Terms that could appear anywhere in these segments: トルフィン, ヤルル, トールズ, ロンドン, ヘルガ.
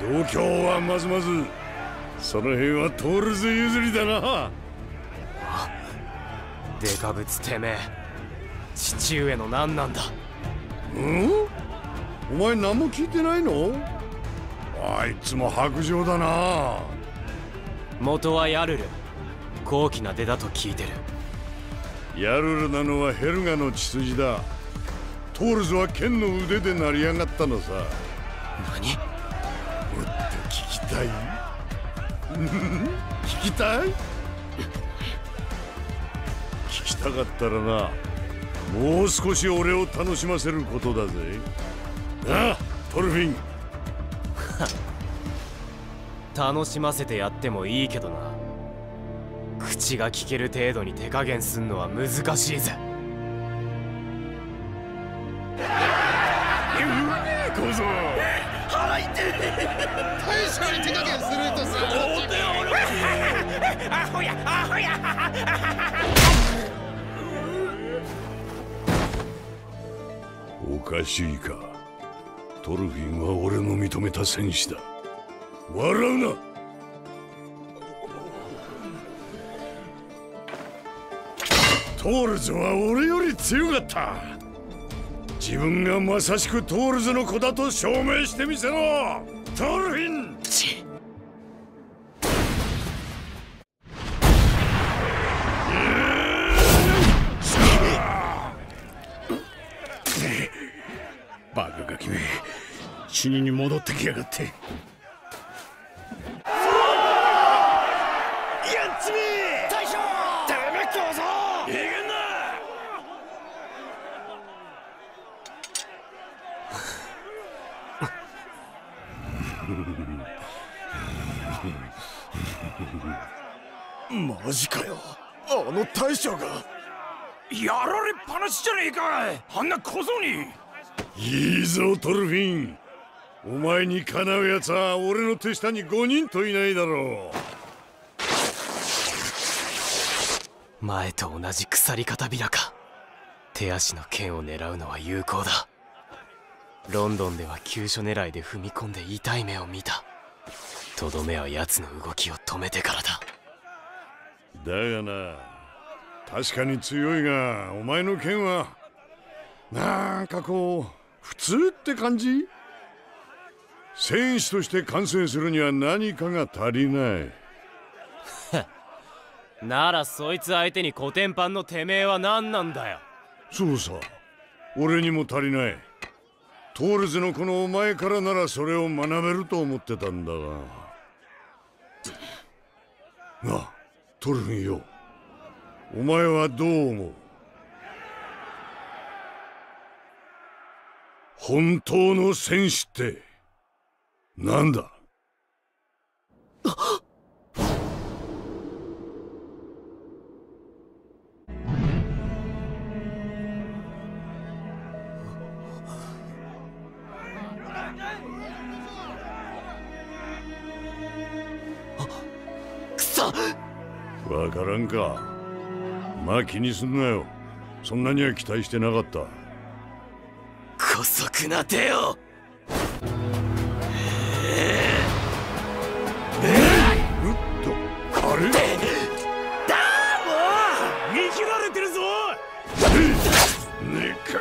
度胸はまずまず、その辺はトールズ譲りだな。デカブツてめえ、父上の何なんだ。うん？お前何も聞いてないの？あいつも白状だな。元はヤルル、高貴な出だと聞いてる。ヤルルなのはヘルガの血筋だ。トールズは剣の腕で成り上がったのさ。何？もっと聞きたい？聞きたい？聞きたかったらな、もう少し俺を楽しませることだぜ。なあ、トルフィン。楽しませてやってもいいけどな。口が聞ける程度に手加減すんのは難しいぜ。小僧腹痛い。大将に手加減するとさ、アホやアホや。おかしいか、トルフィンは俺の認めた戦士だ。笑うな。トールズは俺より強かった。自分がまさしくトールズの子だと証明してみせろ、トルフィン。バカが決め、死にに戻ってきやがって。マジかよ、あの大将が。やられっぱなしじゃねえかい、あんな小僧に。いいぞトルフィン、お前にかなうやつは俺の手下に5人といないだろう。前と同じ鎖片びらか。手足の剣を狙うのは有効だ。ロンドンでは急所狙いで踏み込んで痛い目を見た。とどめは奴の動きを止めてからだ。だがな、確かに強いが、お前の剣はなんかこう普通って感じ。戦士として完成するには何かが足りない。ならそいつ相手にコテンパンのてめえは何なんだよ。そうさ、俺にも足りない。トールズのこのお前からならそれを学べると思ってたんだが。なあトルフィンよ、お前はどう思う？本当の戦士ってなんだ？わからんか。まあ気にすんなよ、そんなには期待してなかった。姑息な手よ。あれだー、もう見切られてるぞ。ねっか。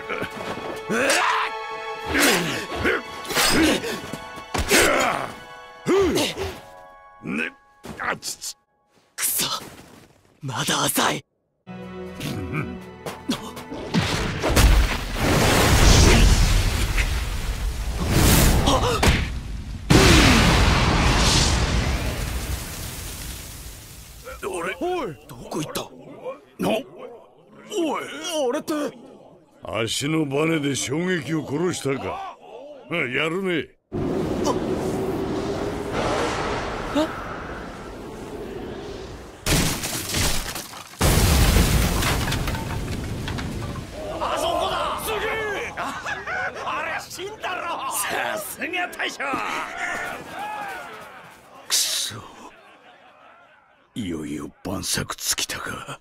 ねっ、あちち、くそ、まだ浅い。俺、おい、どこ行ったの？おい、あれって足のバネで衝撃を殺したか。やるね。あっ、大将。くそ、いよいよ晩酌つきたか。